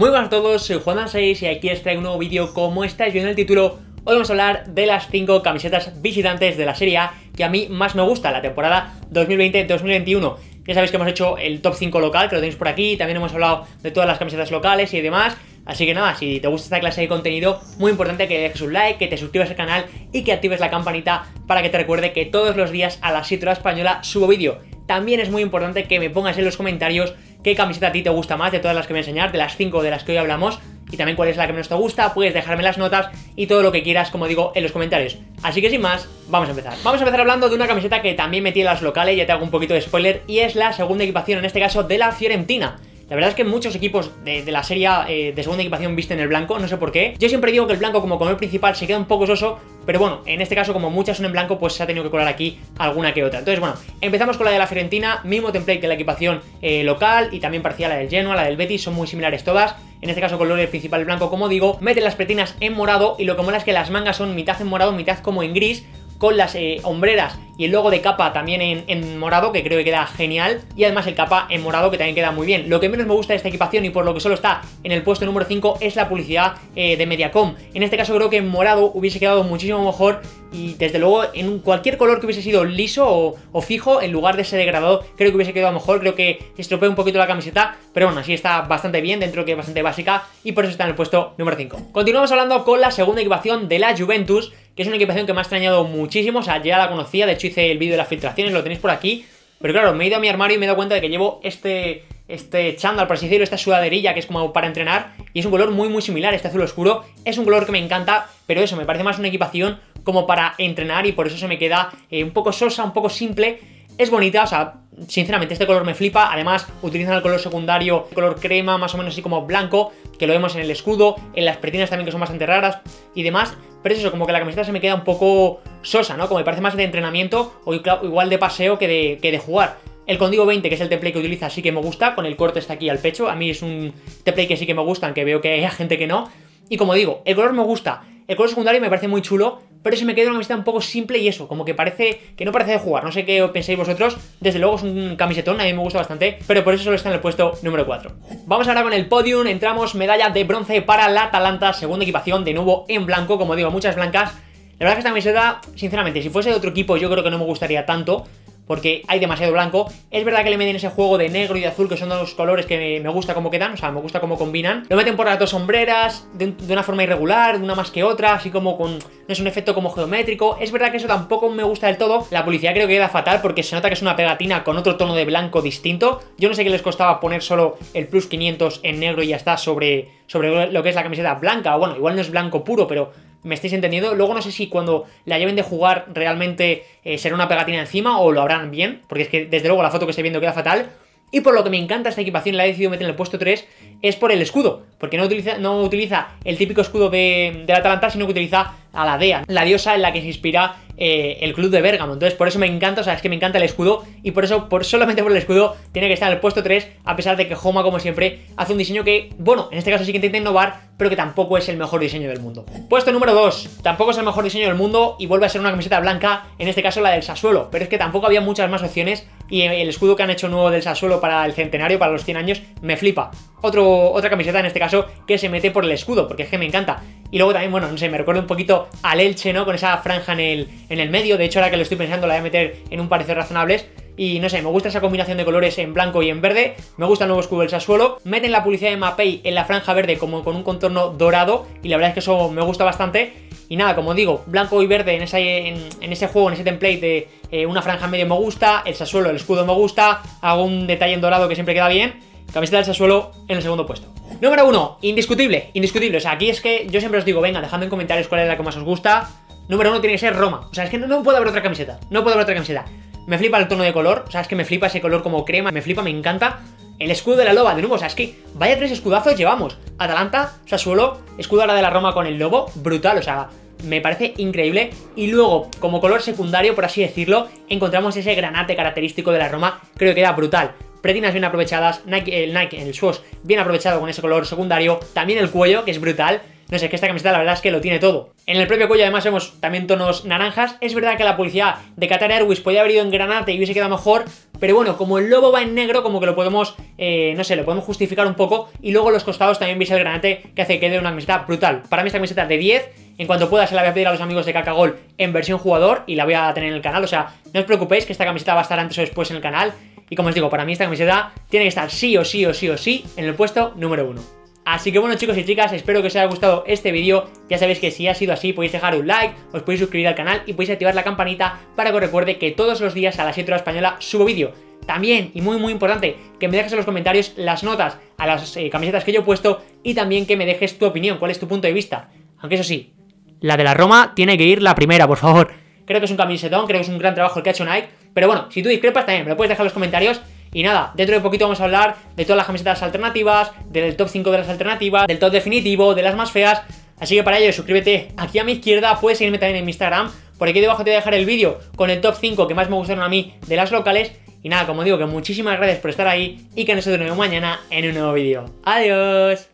Muy buenas a todos, soy JuanDam6 y aquí os traigo un nuevo vídeo. Como estáis viendo en el título, hoy vamos a hablar de las 5 camisetas visitantes de la Serie A que a mí más me gusta, la temporada 2020-2021. Ya sabéis que hemos hecho el top 5 local, que lo tenéis por aquí, también hemos hablado de todas las camisetas locales y demás. Así que nada, si te gusta esta clase de contenido, muy importante que dejes un like, que te suscribas al canal y que actives la campanita para que te recuerde que todos los días a las 7 horas española subo vídeo. También es muy importante que me pongas en los comentarios qué camiseta a ti te gusta más de todas las que voy a enseñar, de las 5 de las que hoy hablamos, y también cuál es la que menos te gusta. Puedes dejarme las notas y todo lo que quieras, como digo, en los comentarios. Así que sin más, vamos a empezar. Vamos a empezar hablando de una camiseta que también metí en las locales, ya te hago un poquito de spoiler, y es la segunda equipación, en este caso de la Fiorentina. La verdad es que muchos equipos de la serie de segunda equipación visten el blanco, no sé por qué. Yo siempre digo que el blanco como color principal se queda un poco soso, pero bueno, en este caso como muchas son en blanco, pues se ha tenido que colar aquí alguna que otra. Entonces bueno, empezamos con la de la Fiorentina, mismo template que la equipación local, y también parecía la del Genoa, la del Betis, son muy similares todas. En este caso color principal blanco, como digo, meten las pretinas en morado, y lo que mola es que las mangas son mitad en morado, mitad como en gris, con las hombreras y el logo de Kappa también en morado, que creo que queda genial, y además el Kappa en morado, que también queda muy bien. Lo que menos me gusta de esta equipación, y por lo que solo está en el puesto número 5, es la publicidad de Mediacom. En este caso creo que en morado hubiese quedado muchísimo mejor, y desde luego en cualquier color que hubiese sido liso o fijo, en lugar de ese degradado, creo que hubiese quedado mejor. Creo que estropea un poquito la camiseta, pero bueno, así está bastante bien, dentro que es bastante básica, y por eso está en el puesto número 5. Continuamos hablando con la segunda equipación de la Juventus, que es una equipación que me ha extrañado muchísimo. O sea, ya la conocía, de hecho hice el vídeo de las filtraciones, lo tenéis por aquí, pero claro, me he ido a mi armario y me he dado cuenta de que llevo este chándal, por así decirlo, esta sudaderilla que es como para entrenar, y es un color muy muy similar, este azul oscuro, es un color que me encanta, pero eso, me parece más una equipación como para entrenar, y por eso se me queda un poco sosa, un poco simple. Es bonita, o sea, sinceramente este color me flipa. Además utilizan el color secundario, el color crema, más o menos así como blanco, que lo vemos en el escudo, en las pretinas también, que son bastante raras y demás. Pero es eso, como que la camiseta se me queda un poco sosa, ¿no? Como me parece más de entrenamiento, o igual de paseo que de jugar. El Condigo 20, que es el template que utiliza, sí que me gusta, con el corte está aquí al pecho. A mí es un template que sí que me gusta, aunque veo que hay gente que no. Y como digo, el color me gusta, el color secundario me parece muy chulo, pero se me queda una camiseta un poco simple, y eso, como que parece que no parece de jugar. No sé qué pensáis vosotros, desde luego es un camisetón, a mí me gusta bastante, pero por eso solo está en el puesto número 4. Vamos ahora con el podium, entramos, medalla de bronce para la Atalanta, segunda equipación, de nuevo en blanco, como digo, muchas blancas. La verdad es que esta camiseta, sinceramente, si fuese de otro equipo yo creo que no me gustaría tanto, porque hay demasiado blanco. Es verdad que le meten ese juego de negro y de azul, que son dos colores que me gusta cómo quedan, o sea, me gusta cómo combinan. Lo meten por las dos sombreras, de una forma irregular, de una más que otra, así como con... no es un efecto como geométrico. Es verdad que eso tampoco me gusta del todo. La publicidad creo que queda fatal, porque se nota que es una pegatina con otro tono de blanco distinto. Yo no sé qué les costaba poner solo el plus 500 en negro y ya está sobre lo que es la camiseta blanca. O bueno, igual no es blanco puro, pero... ¿me estáis entendiendo? Luego no sé si cuando la lleven de jugar realmente será una pegatina encima o lo habrán bien, porque es que desde luego la foto que estoy viendo queda fatal. Y por lo que me encanta esta equipación, la he decidido meter en el puesto 3, es por el escudo, porque no utiliza el típico escudo de la Atalanta, sino que utiliza a la dea, la diosa en la que se inspira el club de Bergamo. Entonces por eso me encanta, o sea, es que me encanta el escudo, y por eso, solamente por el escudo, tiene que estar en el puesto 3, a pesar de que Joma, como siempre, hace un diseño que, bueno, en este caso sí que intenta innovar, pero que tampoco es el mejor diseño del mundo. Puesto número 2, tampoco es el mejor diseño del mundo, y vuelve a ser una camiseta blanca, en este caso la del Sassuolo, pero es que tampoco había muchas más opciones, y el escudo que han hecho nuevo del Sassuolo para el centenario, para los 100 años, me flipa. Otra camiseta en este caso que se mete por el escudo, porque es que me encanta. Y luego también, bueno, no sé, me recuerda un poquito al Elche, ¿no? Con esa franja en el medio. De hecho, ahora que lo estoy pensando, la voy a meter en un parecer razonables. Y no sé, me gusta esa combinación de colores en blanco y en verde. Me gusta el nuevo escudo del Sassuolo. Meten la publicidad de Mapei en la franja verde como con un contorno dorado, y la verdad es que eso me gusta bastante. Y nada, como digo, blanco y verde en ese juego, en ese template de una franja en medio me gusta. El Sassuolo, el escudo me gusta. Hago un detalle en dorado que siempre queda bien. Camiseta del Sassuolo en el segundo puesto. Número 1, indiscutible, indiscutible. O sea, aquí es que yo siempre os digo, venga, dejadme en comentarios cuál es la que más os gusta. Número 1 tiene que ser Roma. O sea, es que no puede haber otra camiseta. No puede haber otra camiseta. Me flipa el tono de color. O sea, es que me flipa ese color como crema. Me flipa, me encanta. El escudo de la loba, de nuevo. O sea, es que vaya 3 escudazos llevamos. Atalanta, Sassuolo, escudo ahora de la Roma con el lobo. Brutal, o sea... me parece increíble. Y luego, como color secundario, por así decirlo, encontramos ese granate característico de la Roma. Creo que era brutal. Pretinas bien aprovechadas, Nike, el swoosh bien aprovechado con ese color secundario. También el cuello, que es brutal. No sé, es que esta camiseta la verdad es que lo tiene todo. En el propio cuello además vemos también tonos naranjas. Es verdad que la publicidad de Qatar Airways podía haber ido en granate y hubiese quedado mejor, Pero bueno, como el lobo va en negro, como que lo podemos, no sé, lo podemos justificar un poco. Y luego los costados también veis el granate que hace que dé una camiseta brutal. Para mí esta camiseta de 10, en cuanto pueda se la voy a pedir a los amigos de Kaka Gol en versión jugador y la voy a tener en el canal. O sea, no os preocupéis que esta camiseta va a estar antes o después en el canal. Y como os digo, para mí esta camiseta tiene que estar sí o sí o sí o sí en el puesto número 1. Así que bueno, chicos y chicas, espero que os haya gustado este vídeo. Ya sabéis que si ha sido así podéis dejar un like, os podéis suscribir al canal y podéis activar la campanita para que os recuerde que todos los días a las 7 horas española subo vídeo. También, y muy muy importante, que me dejes en los comentarios las notas a las camisetas que yo he puesto y también que me dejes tu opinión, cuál es tu punto de vista. Aunque eso sí, la de la Roma tiene que ir la primera, por favor. Creo que es un camisetón, creo que es un gran trabajo el que ha hecho Nike. Pero bueno, si tú discrepas también me lo puedes dejar en los comentarios. Y nada, dentro de poquito vamos a hablar de todas las camisetas alternativas, del top 5 de las alternativas, del top definitivo, de las más feas. Así que para ello suscríbete aquí a mi izquierda, puedes seguirme también en mi Instagram. Por aquí debajo te voy a dejar el vídeo con el top 5 que más me gustaron a mí de las locales. Y nada, como digo, que muchísimas gracias por estar ahí y que nos vemos mañana en un nuevo vídeo. ¡Adiós!